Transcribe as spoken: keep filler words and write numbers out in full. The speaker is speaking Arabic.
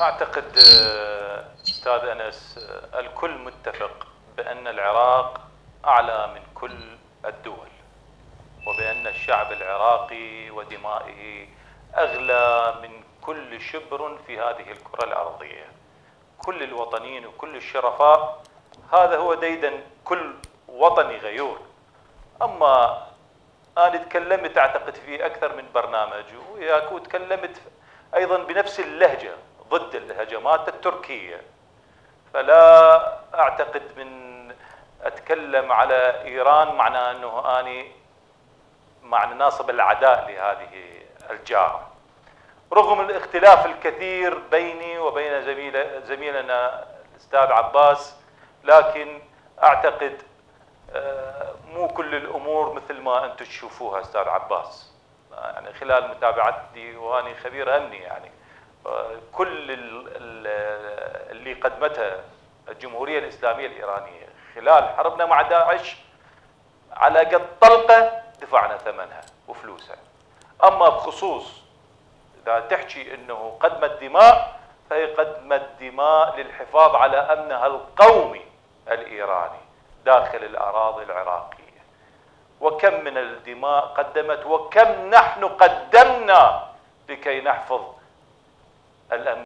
أعتقد أستاذ أنس الكل متفق بأن العراق أعلى من كل الدول، وبأن الشعب العراقي ودمائه أغلى من كل شبر في هذه الكرة الأرضية. كل الوطنيين وكل الشرفاء، هذا هو ديدن كل وطني غيور. أما أنا تكلمت أعتقد في أكثر من برنامج وياك، وتكلمت أيضا بنفس اللهجة ضد الهجمات التركية، فلا أعتقد من أتكلم على إيران معنى أنه أنا معنى ناصب العداء لهذه الجارة، رغم الاختلاف الكثير بيني وبين زميل زميلنا الأستاذ عباس. لكن أعتقد مو كل الأمور مثل ما أنتم تشوفوها أستاذ عباس، يعني خلال متابعتي وأني خبير أمني، يعني كل اللي قدمتها الجمهورية الإسلامية الإيرانية خلال حربنا مع داعش على قد طلقة دفعنا ثمنها وفلوسها. أما بخصوص إذا تحكي أنه قدمت دماء، فهي قدمت دماء للحفاظ على أمنها القومي الإيراني داخل الأراضي العراقية، وكم من الدماء قدمت وكم نحن قدمنا لكي نحفظ الأمن.